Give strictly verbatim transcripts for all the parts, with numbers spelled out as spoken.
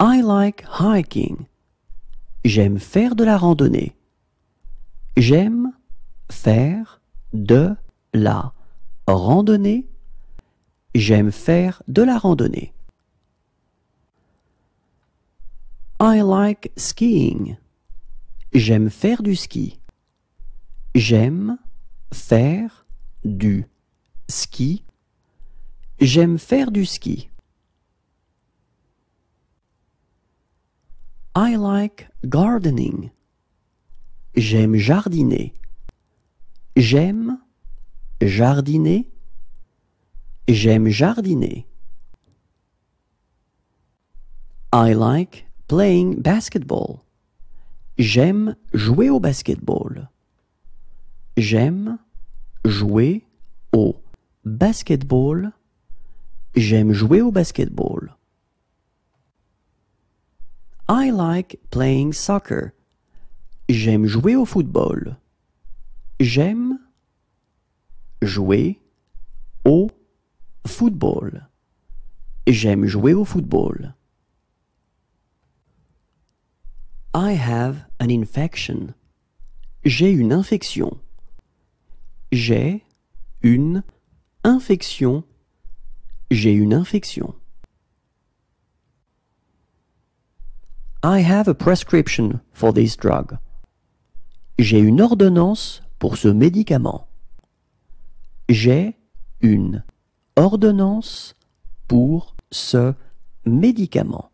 I like hiking. J'aime faire de la randonnée. J'aime faire de la randonnée. J'aime faire de la randonnée. I like skiing. J'aime faire du ski. J'aime faire du ski. J'aime faire du ski. I like gardening. J'aime jardiner. J'aime jardiner. J'aime jardiner. I like playing basketball. J'aime jouer au basketball. J'aime jouer au basketball. J'aime jouer au basketball. I like playing soccer. J'aime jouer au football. J'aime jouer au football. J'aime jouer au football. I have an infection. J'ai une infection. J'ai une infection. J'ai une infection. I have a prescription for this drug. J'ai une ordonnance pour ce médicament. J'ai une ordonnance pour ce médicament.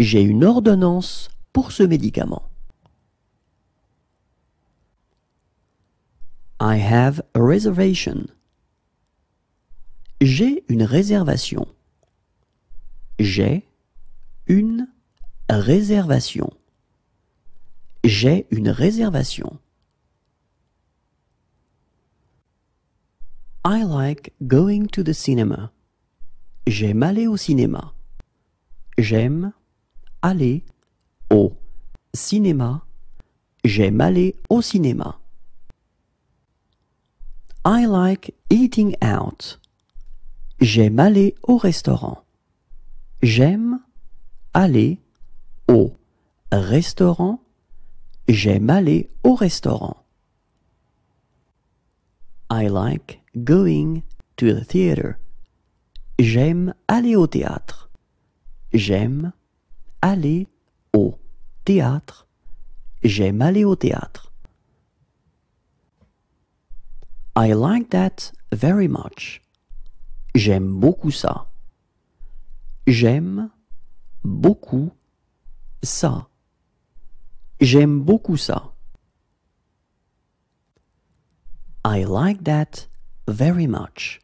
J'ai une ordonnance pour ce médicament. I have a reservation. J'ai une réservation. J'ai une réservation. J'ai une réservation. I like going to the cinema. J'aime aller au cinéma. J'aime aller au cinéma. J'aime aller au cinéma. I like eating out. J'aime aller au restaurant. J'aime aller au restaurant. J'aime aller au restaurant. I like going to the theater. J'aime aller au théâtre. J'aime aller au théâtre. J'aime aller au théâtre. I like that very much. J'aime beaucoup ça. J'aime beaucoup ça. J'aime beaucoup ça. I like that very much.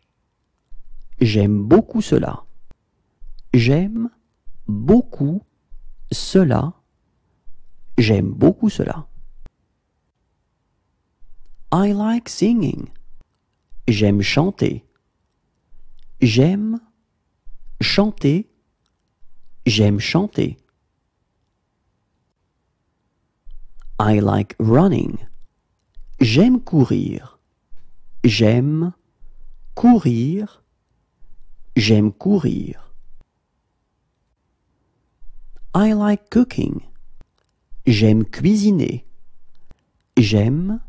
J'aime beaucoup cela. J'aime beaucoup cela. J'aime beaucoup cela. I like singing. J'aime chanter. J'aime chanter. J'aime chanter. I like running. J'aime courir. J'aime courir. J'aime courir. I like cooking. J'aime cuisiner. J'aime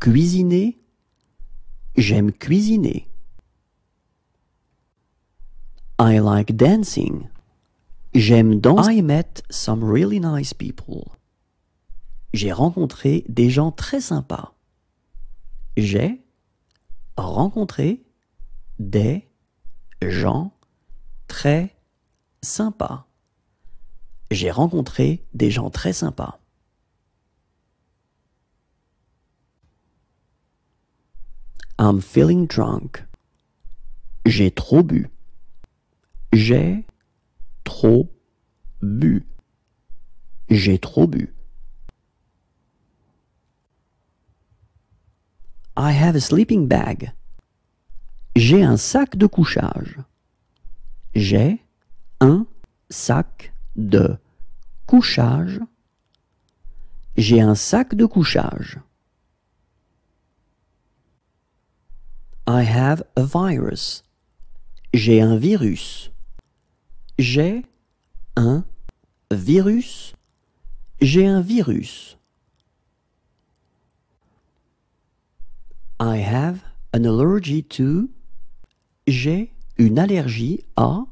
cuisiner. J'aime cuisiner. I like dancing. J'aime danser. I met some really nice people. J'ai rencontré des gens très sympas. J'ai rencontré des gens très sympas. J'ai rencontré des gens très sympas. I'm feeling drunk. J'ai trop bu. J'ai trop bu. J'ai trop bu. I have a sleeping bag. J'ai un sac de couchage. J'ai un sac de couchage. J'ai un sac de couchage. I have a virus. J'ai un virus. J'ai un virus. J'ai un virus. I have an allergy to. J'ai une allergie à.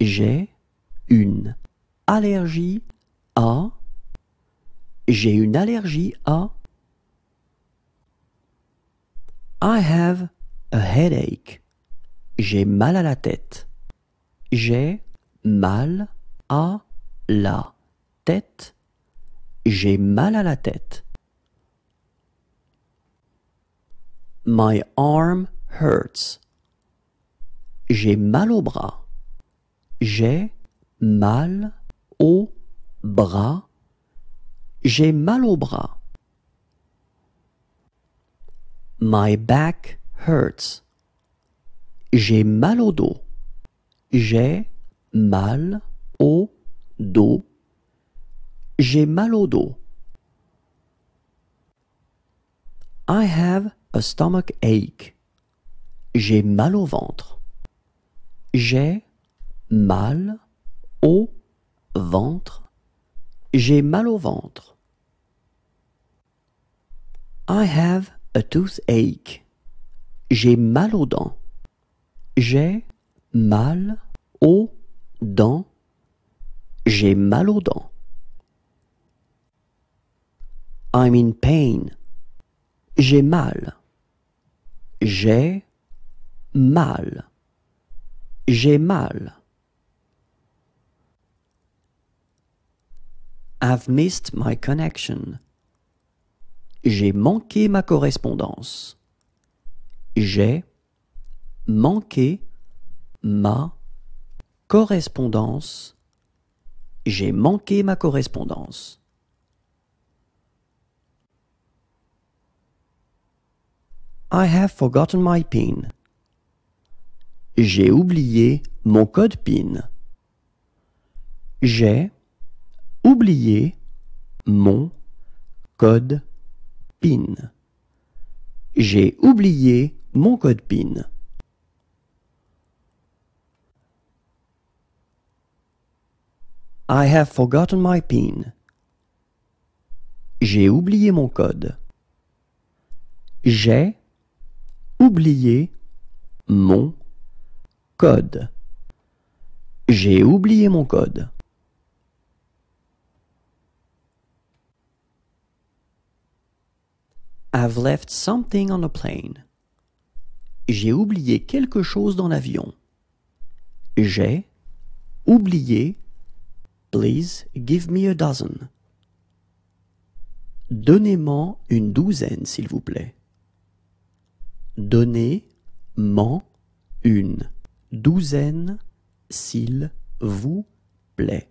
J'ai une allergie à. J'ai une allergie à. I have a headache. J'ai mal à la tête. J'ai mal à la tête. J'ai mal à la tête. My arm hurts. J'ai mal au bras. J'ai mal au bras. J'ai mal au bras. My back hurts. J'ai mal au dos. J'ai mal au dos. J'ai mal au dos. I have a stomach ache. J'ai mal au ventre. J'ai mal au ventre. J'ai mal au ventre. I have a toothache. J'ai mal aux dents. J'ai mal aux dents. J'ai mal aux dents. I'm in pain. J'ai mal. J'ai mal. J'ai mal. I've missed my connection. J'ai manqué ma correspondance. J'ai manqué ma correspondance. J'ai manqué ma correspondance. I have forgotten my PIN. J'ai oublié mon code PIN. J'ai oublié mon code PIN. J'ai oublié mon code PIN. I have forgotten my PIN. J'ai oublié mon code. J'ai oublié mon code. J'ai oublié mon code. I've left something on the plane. J'ai oublié quelque chose dans l'avion. J'ai oublié. Please give me a dozen. Donnez-moi une douzaine, s'il vous plaît. Donnez-moi une douzaine, s'il vous plaît.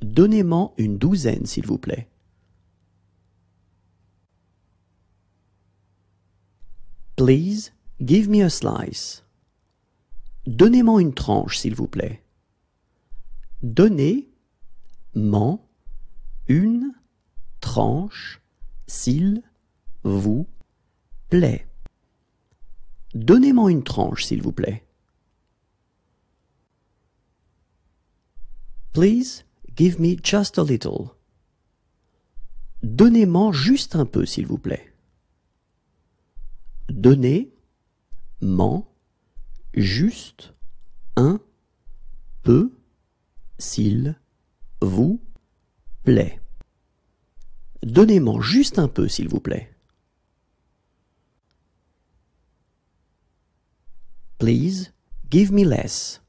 Donnez-moi une douzaine, s'il vous plaît. Please give me a slice. Donnez-moi une tranche, s'il vous plaît. Donnez-moi une tranche, s'il vous plaît. Donnez-moi une tranche, s'il vous plaît. Please give me just a little. Donnez-moi juste un peu, s'il vous plaît. Donnez-moi juste un peu, s'il vous plaît. Donnez-moi juste un peu, s'il vous plaît. Please give me less.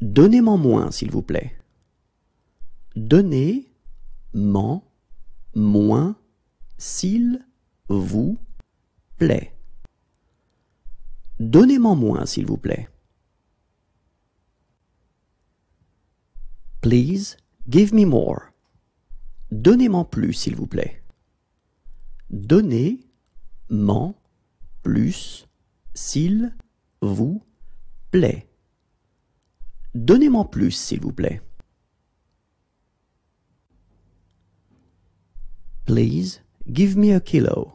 Donnez-moi moins, s'il vous plaît. Donnez-moi moins, s'il vous plaît. Donnez-moi moins, s'il vous plaît. Please give me more. Donnez-moi plus, s'il vous plaît. Donnez-moi plus, s'il vous plaît. Donnez-moi plus, s'il vous plaît. Please give me a kilo.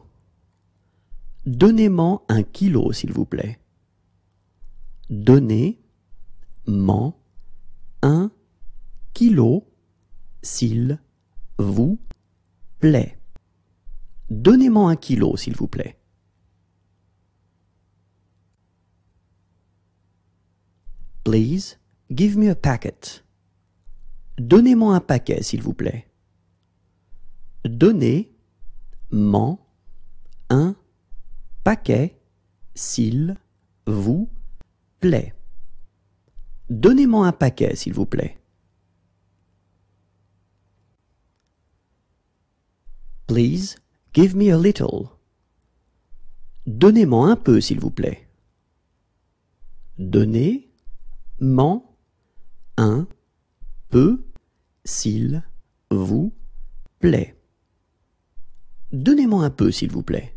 Donnez-moi un kilo, s'il vous plaît. Donnez-moi un stylo, s'il vous plaît. Donnez-moi un kilo, s'il vous plaît. Please, give me a packet. Donnez-moi un paquet, s'il vous plaît. Donnez-moi un paquet, s'il vous plaît. Donnez-moi un paquet, s'il vous plaît. Please, give me a little. Donnez-moi un peu, s'il vous plaît. Donnez-moi un peu, s'il vous plaît. Donnez-moi un peu, s'il vous plaît.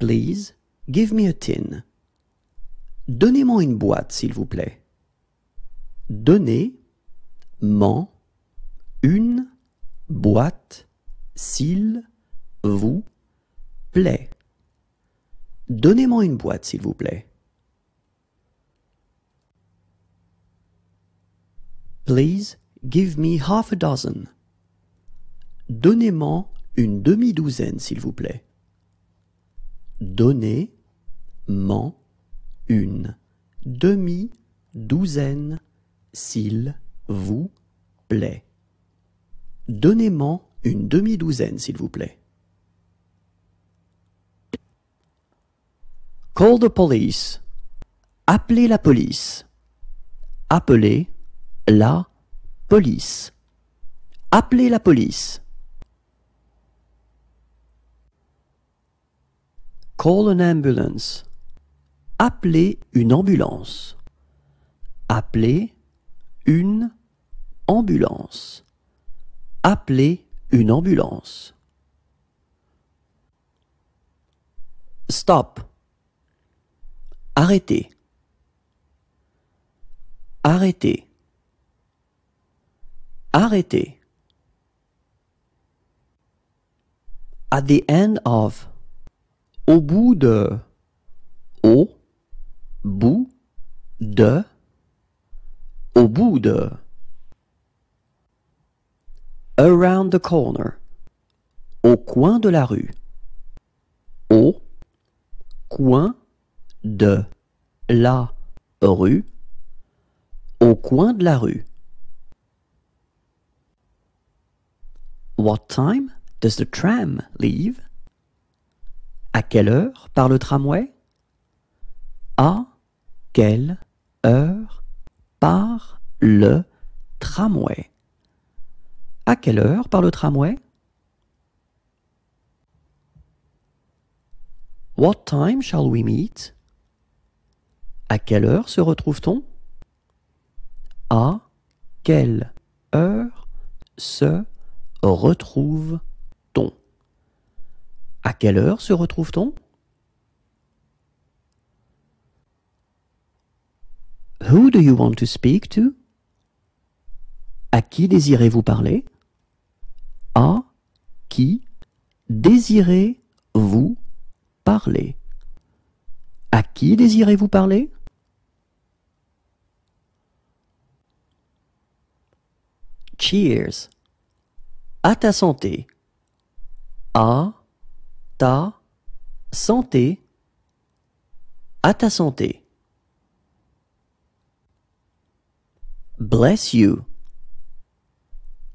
Please, give me a tin. Donnez-moi une boîte, s'il vous plaît. Donnez-moi une boîte, s'il vous plaît. Donnez-moi une boîte, s'il vous plaît. Please, give me half a dozen. Donnez-moi une demi-douzaine, s'il vous plaît. Donnez-moi une demi-douzaine, s'il vous plaît. Donnez-moi une demi-douzaine, s'il vous plaît. Call the police. Appelez la police. Appelez la police. Appelez la police. Call an ambulance. Appelez une ambulance. Appelez une ambulance. Appelez une ambulance. Stop. Arrêtez. Arrêtez. Arrêtez. At the end of. Au bout de. Au bout de. Au bout de. Around the corner. Au coin de la rue. Au coin de la rue. Au coin de la rue. What time does the tram leave? À quelle heure part le tramway? À quelle heure part le tramway? À quelle heure part le tramway? What time shall we meet? À quelle heure se retrouve-t-on? À quelle heure se retrouve-t-on? À quelle heure se retrouve-t-on? Who do you want to speak to? À qui désirez-vous parler? À qui désirez-vous parler? À qui désirez-vous parler? Cheers. À ta santé. À ta santé. À ta santé. Bless you.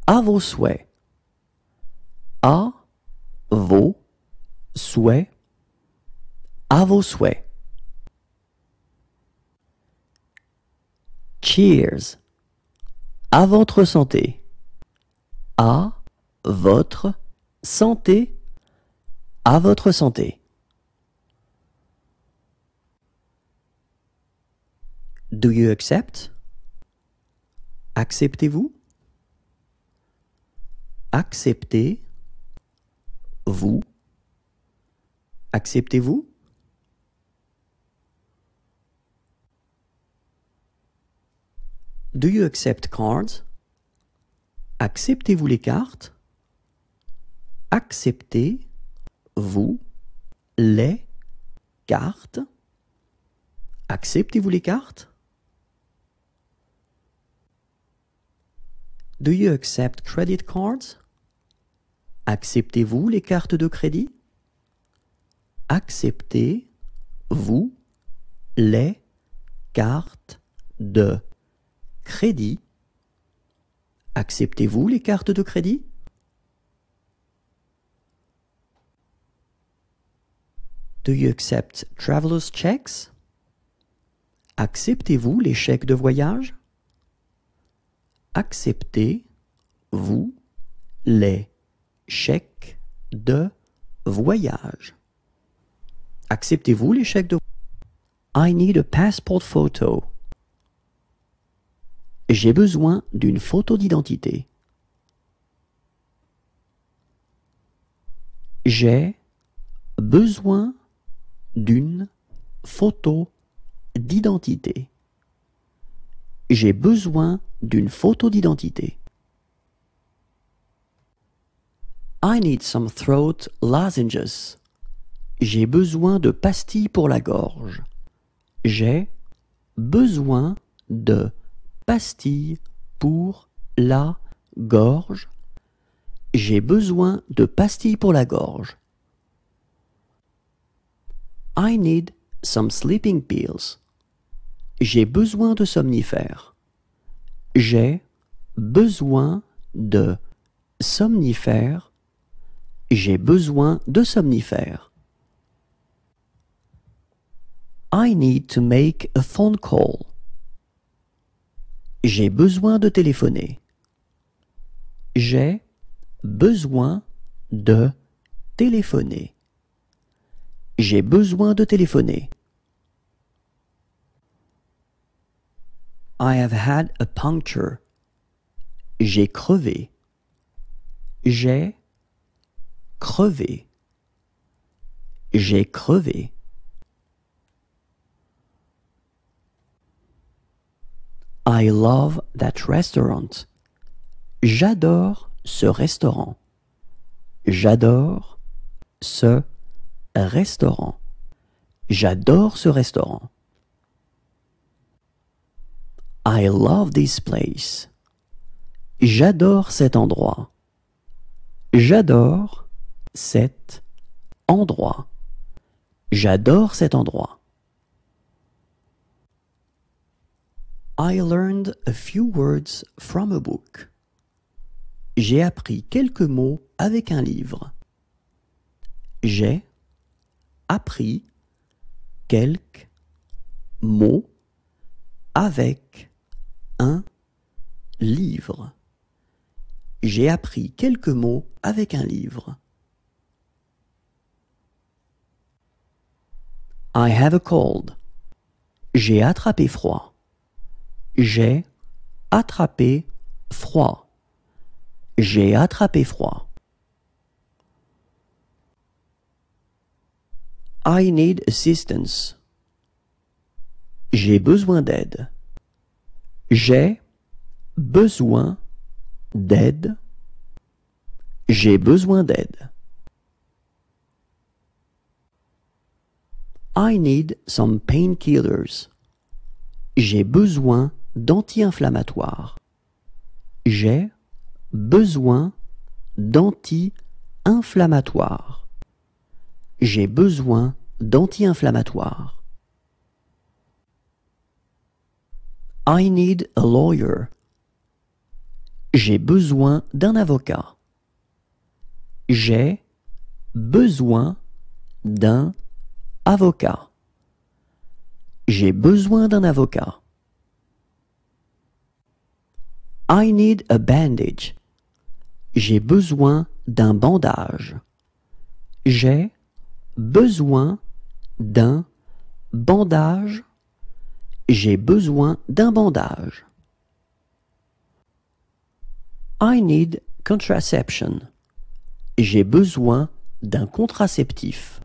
À vos souhaits. À vos souhaits. À vos souhaits. Cheers. À votre santé. À votre santé. À votre santé. Do you accept? Acceptez-vous? Acceptez-vous? Acceptez-vous? Do you accept cards? Acceptez-vous les cartes? Acceptez-vous les cartes? Acceptez-vous les cartes? Do you accept credit cards? Acceptez-vous les cartes de crédit? Acceptez-vous les cartes de crédit? Acceptez-vous les cartes de crédit? Do you accept traveler's checks? Acceptez-vous les chèques de voyage? Acceptez-vous les chèques de voyage? Acceptez-vous les chèques de voyage? I need a passport photo. J'ai besoin d'une photo d'identité. J'ai besoin d'une photo d'identité. J'ai besoin d'une photo d'identité. I need some throat lozenges. J'ai besoin de pastilles pour la gorge. J'ai besoin de pastilles pour la gorge. J'ai besoin de pastilles pour la gorge. I need some sleeping pills. J'ai besoin de somnifères. J'ai besoin de somnifères. J'ai besoin de somnifères. I need to make a phone call. J'ai besoin de téléphoner. J'ai besoin de téléphoner. J'ai besoin de téléphoner. I have had a puncture. J'ai crevé. J'ai crevé. J'ai crevé. I love that restaurant. J'adore ce restaurant. J'adore ce restaurant. J'adore ce restaurant. I love this place. J'adore cet endroit. J'adore cet endroit. J'adore cet endroit. I learned a few words from a book. J'ai appris quelques mots avec un livre. J'ai appris quelques mots avec un livre. J'ai appris quelques mots avec un livre. I have a cold. J'ai attrapé froid. J'ai attrapé froid. J'ai attrapé froid. I need assistance. J'ai besoin d'aide. J'ai besoin d'aide. J'ai besoin d'aide. I need some painkillers. J'ai besoin d'anti-inflammatoires. J'ai besoin d'anti-inflammatoires. J'ai besoin d'anti-inflammatoires. I need a lawyer. J'ai besoin d'un avocat. J'ai besoin d'un avocat. J'ai besoin d'un avocat. I need a bandage. J'ai besoin d'un bandage. J'ai besoin d'un bandage. J'ai besoin d'un bandage. I need contraception. J'ai besoin d'un contraceptif.